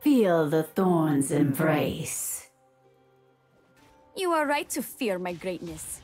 Feel the thorn's embrace. You are right to fear my greatness.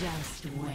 Just wait.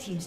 Team's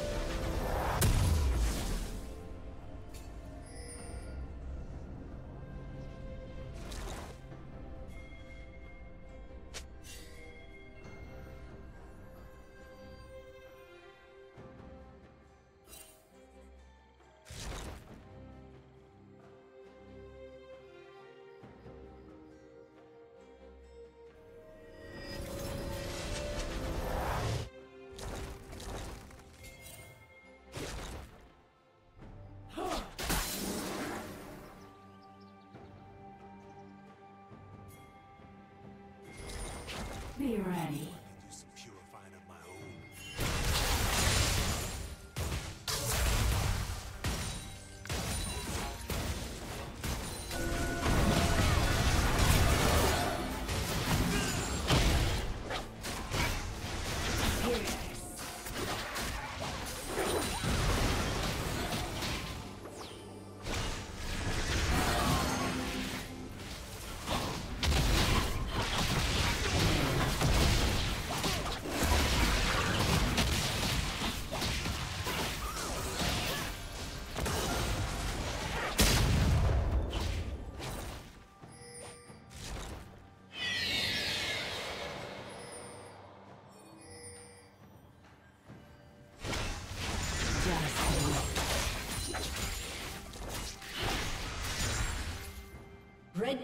Red team's turret has been destroyed. Be ready. Red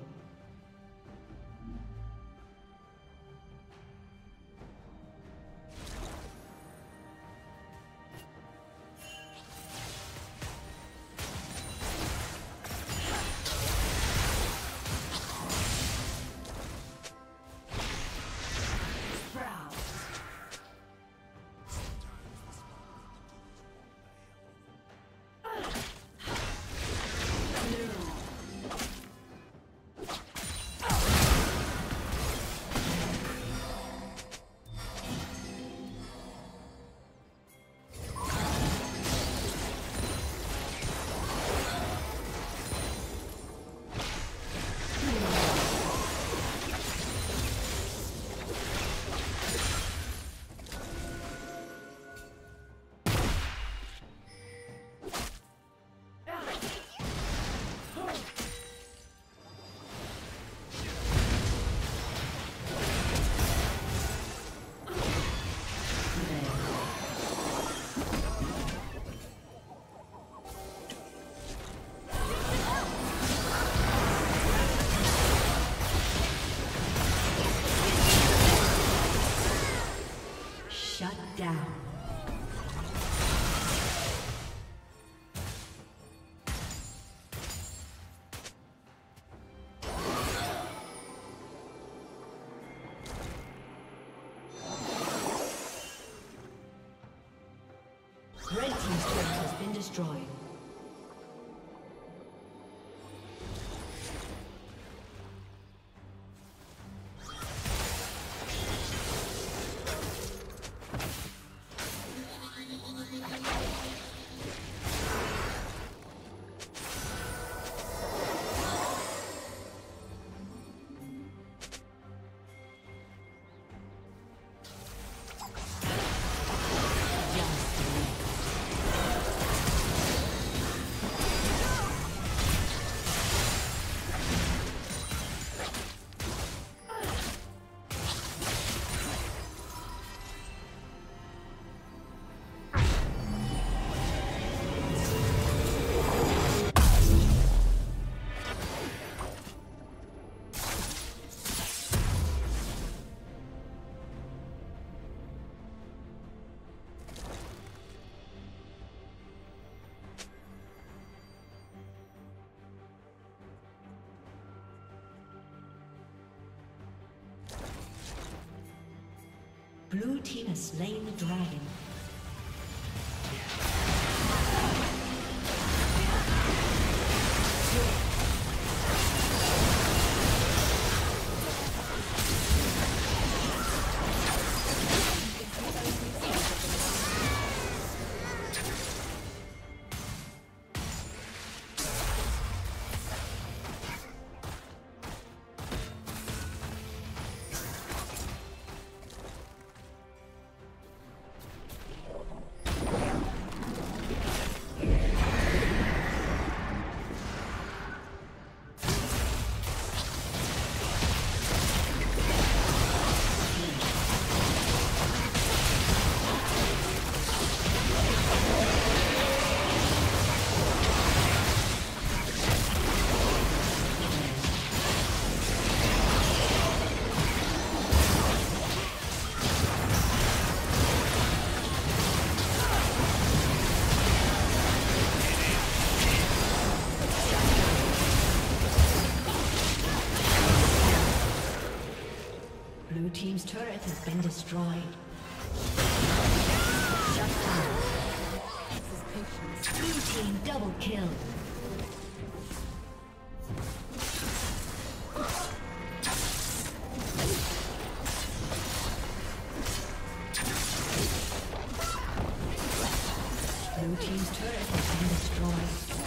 Shut down. Blue team has slain the dragon. Team's turret has been destroyed. Shut down. Blue team double kill. Blue team's turret has been destroyed.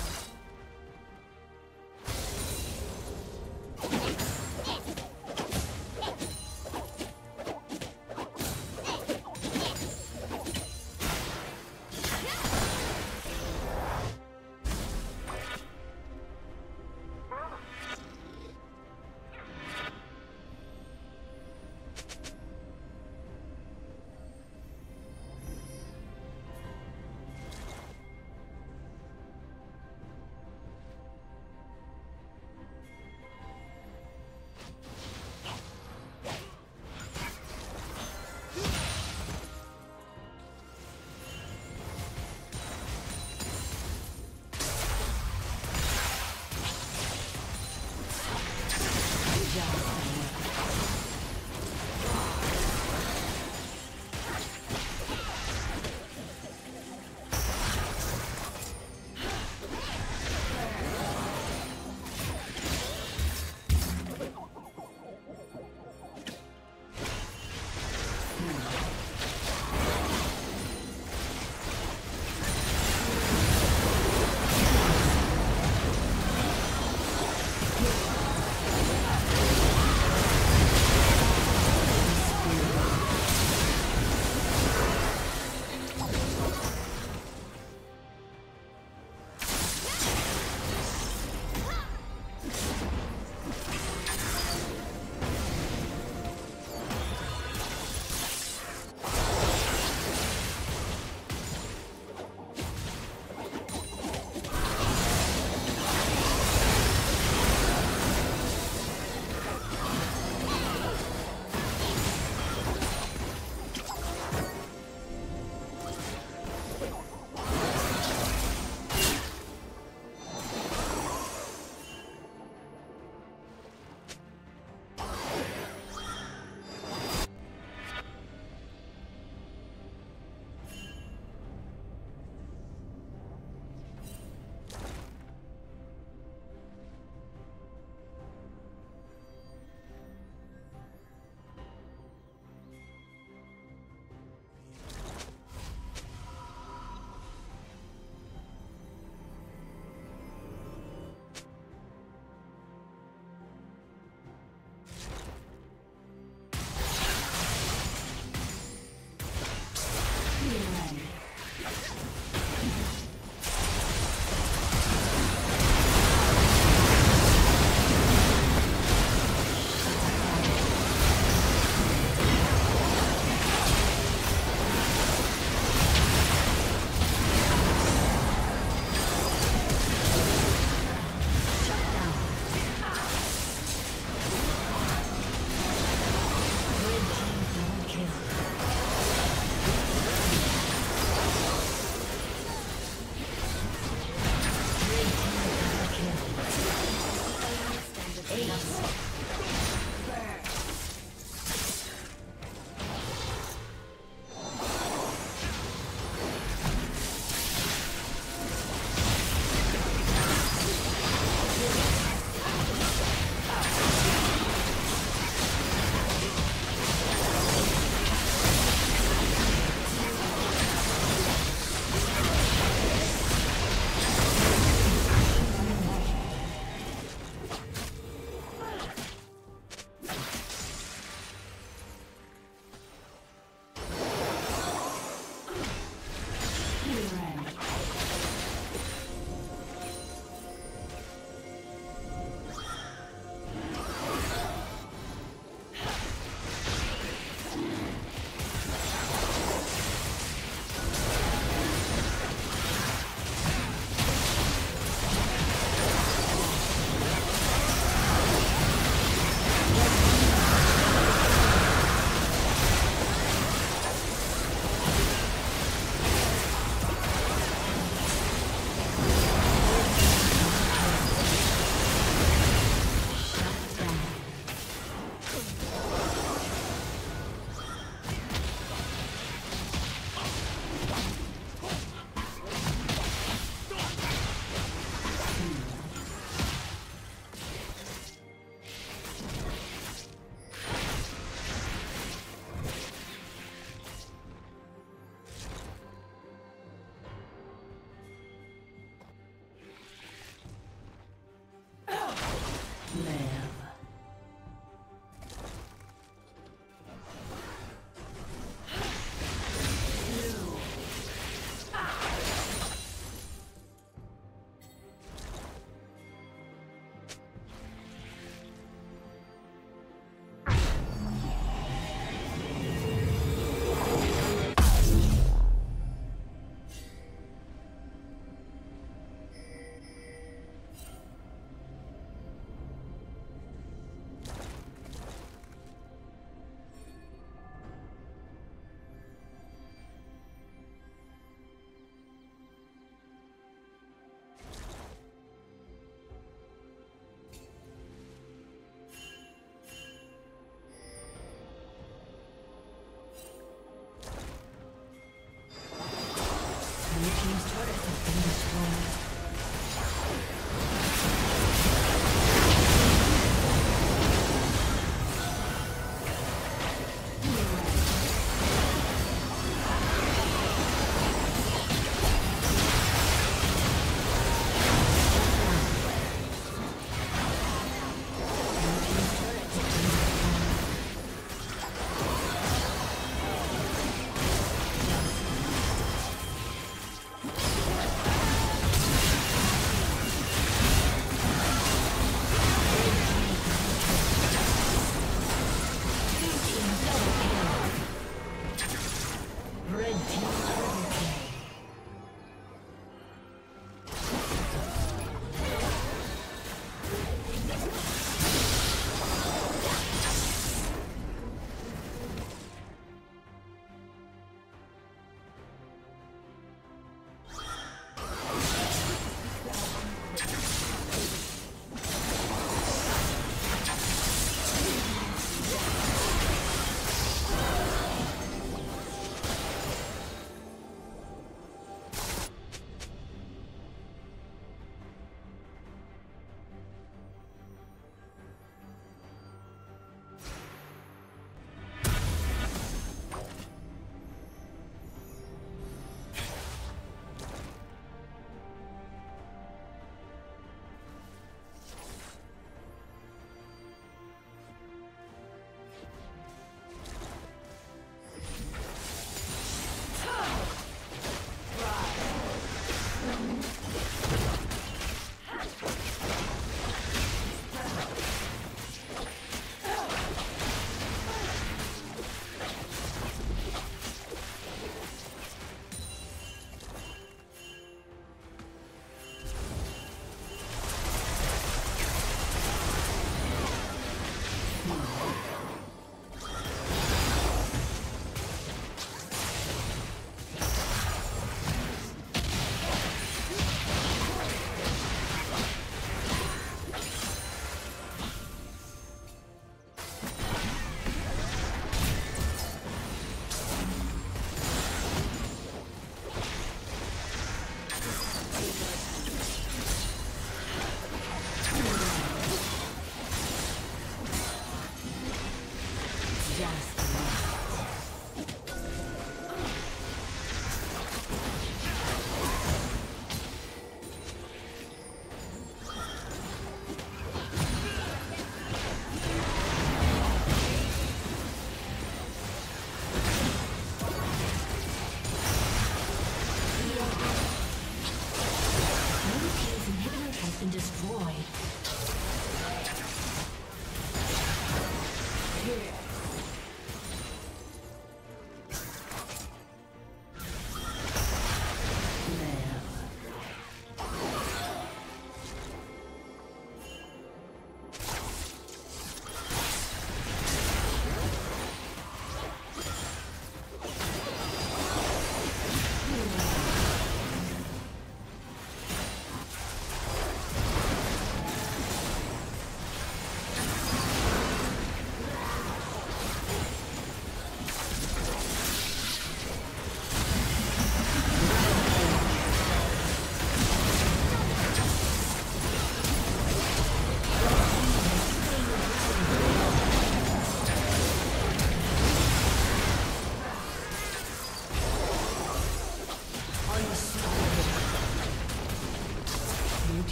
Team's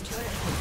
turret.